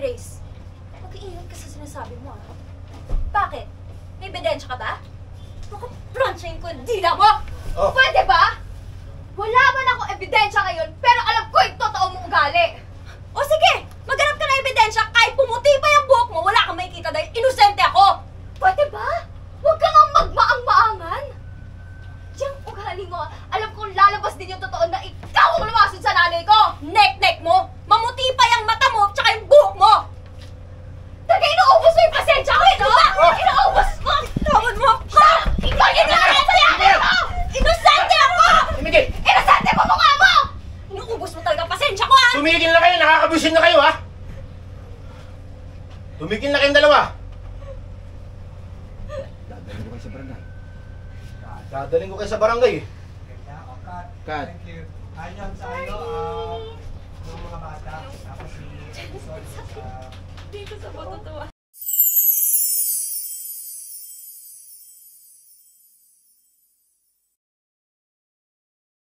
Grace, mag-iingat ka sa sinasabi mo ah. Bakit? May ebidensya ka ba? Maka-branching ko yung dila mo! Oh. Pwede ba? Wala man ako ebidensya ngayon, pero alam ko yung totoo mong ugali! O sige, maghanap ka na ebidensya kahit pumuti pa yung buhok mo, wala kang makikita dahil inosente ako! Pwede ba? Huwag ka nga magmaang-maangan! Diyang ugali mo, alam kong lalabas din yung totoo na ikaw ang lumasod sa nanay ko! Nek-nek mo! Mamuti pa yung mata mo, tsaka yung buhok mo! Taga, inuubos mo yung pasensya ko, no? Oh. Inuubos mo! Tawad mo ako! Ikaw yung nanay sa nanay ko! Inosente ako! Tumigil! Inosente mo mukha mo! Inuubos mo talaga pasensya ko, ha? Tumigil na kayo! Nakakabusin na kayo, ha? Tumigil na kayong dalawa! Dadaling ko kayo sa barangay eh. Kat. Thank you. Anyan tayo ng mga bata. Tapos si Sol. Dito sa patutuwa.